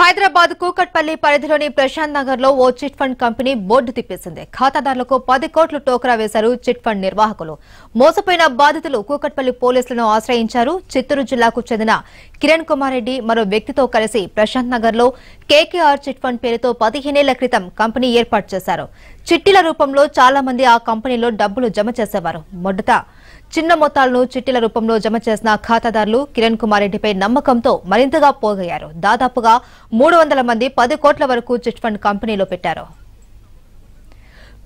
హైదరాబాద్ కూకట్పల్లి పరిధిలోని ప్రశాంత్ నగర్లో ఓ చిట్ ఫండ్ కంపెనీ బోర్డు తిప్పేసింది. ఖాతాదారులకు 10 కోట్లు టోకరా వేశారు చిట్ ఫండ్ నిర్వాహకులు. మోసపోయిన బాధితులు కూకట్పల్లి పోలీసులను ఆశ్రయించారు. చిత్తూరు జిల్లాకు చెందిన కిరణ్ కుమార్ రెడ్డి మరో వ్యక్తితో కలిసి ప్రశాంత్ నగర్లో కేకేఆర్ చిట్ ఫండ్ పేరుతో 15 ఏళ్ల క్రితం కంపెనీ ఏర్పాటు చేశారు. చిట్టీల రూపంలో చాలా మంది ఆ కంపెనీలో డబ్బులు జమ చేసేవారు. మొదట చిన్న మొత్తాలను చిట్టీల రూపంలో జమ చేసిన ఖాతాదారులు కిరణ్ కుమార్ రెడ్డిపై నమ్మకంతో మరింతగా పోగయ్యారు. దాదాపుగా 300 మంది 10 కోట్ల వరకు చిట్ ఫండ్ కంపెనీలో పెట్టారు.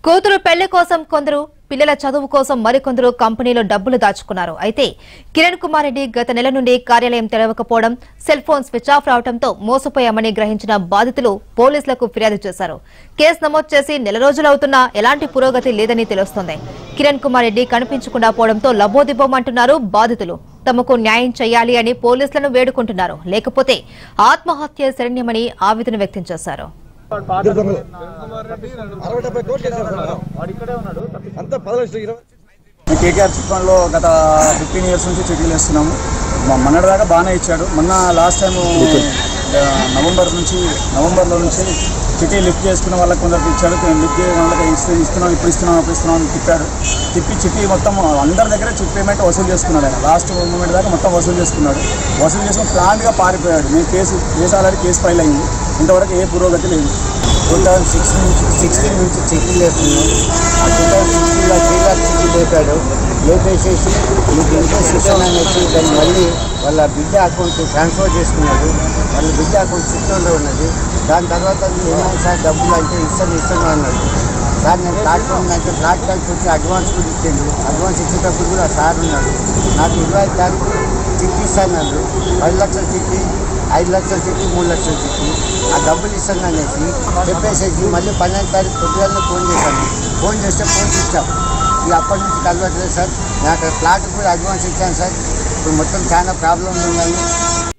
కూతురు పెళ్లి కోసం కొందరు, పిల్లల చదువు కోసం మరికొందరు కంపెనీలో డబ్బులు దాచుకున్నారు. అయితే కిరణ్ కుమార్ రెడ్డి గత నెల నుండి కార్యాలయం తెరవకపోవడం, సెల్ ఫోన్ స్విచ్ ఆఫ్ రావడంతో మోసపోయామని గ్రహించిన బాధితులు పోలీసులకు ఫిర్యాదు చేశారు. కేసు నమోదు చేసి నెల రోజులవుతున్నా ఎలాంటి పురోగతి లేదని తెలుస్తోంది. కిరణ్ కుమార్ రెడ్డి కనిపించకుండా పోవడంతో లబోదిబోమంటున్నారు బాధితులు. తమకు న్యాయం చేయాలి అని పోలీసులను వేడుకుంటున్నారు. లేకపోతే ఆత్మహత్య శరణ్యమని ఆవేదన వ్యక్తం చేశారు. కేకేఆర్ చిట్ ఫండ్లో గత 15 ఇయర్స్ నుంచి చిట్టీలు వేస్తున్నాము. మొన్నటి దాకా బాగానే ఇచ్చాడు. మొన్న లాస్ట్ టైం నవంబర్లో నుంచి చిట్టీ లిఫ్ట్ చేసుకున్న వాళ్ళకి కొందరికి ఇచ్చాడు. లిఫ్ట్ చేసిన వాళ్ళకి ఇప్పుడు ఇస్తున్నాం అని తిప్పాడు. తిప్పి చిట్టీ మొత్తం అందరి దగ్గర చిట్ పేమెంట్ వసూలు చేసుకున్నాడు. ఆయన లాస్ట్ మూమెంట్ దాకా మొత్తం వసూలు చేసుకుని ప్లాన్గా పారిపోయాడు. మేము కేసు ఆల్రెడీ కేసు ఫైల్ అయింది. ఇంతవరకు ఏ పురోగతి లేదు. 2016 నుంచి చెక్కింగ్ వేస్తున్నాం. 2016లో 3 lakhs చిట్టి లేపాడు. లేపేసేసి మీకు ఎంతో శిక్షణ అనేసి దాన్ని మళ్ళీ వాళ్ళ బిడ్డ అకౌంట్కి ట్రాన్స్ఫర్ చేసుకున్నాడు. వాళ్ళ బిడ్డ అకౌంట్ చిట్టూరులో ఉన్నది. దాని తర్వాత ఏమైనా సార్ డబ్బులు అంటే ఇస్తాను అన్నాడు. సార్ నేను ప్లాట్ఫామ్ అంటే ప్లాట్ఫామ్కి వచ్చి అడ్వాన్స్ కూడా ఇచ్చాను. అడ్వాన్స్ ఇచ్చేటప్పుడు కూడా సార్ ఉన్నాడు. నాకు 20 తారీఖు చిట్టి ఇస్తానన్నాడు. 10 లక్షల చిట్టి, 5 లక్షల చిట్టి, 3 లక్షల చిట్టి, ఆ డబ్బులు ఇస్తాను అనేసి చెప్పేసేసి మళ్ళీ 12 తారీఖు పొద్దుగానే ఫోన్ చేస్తే ఇచ్చాం. ఇక అప్పటి నుంచి కలవట్లేదు సార్. నాకు ప్లాట్ కూడా అడ్వాన్స్ ఇచ్చాను సార్. ఇప్పుడు మొత్తం చాలా ప్రాబ్లం ఉందని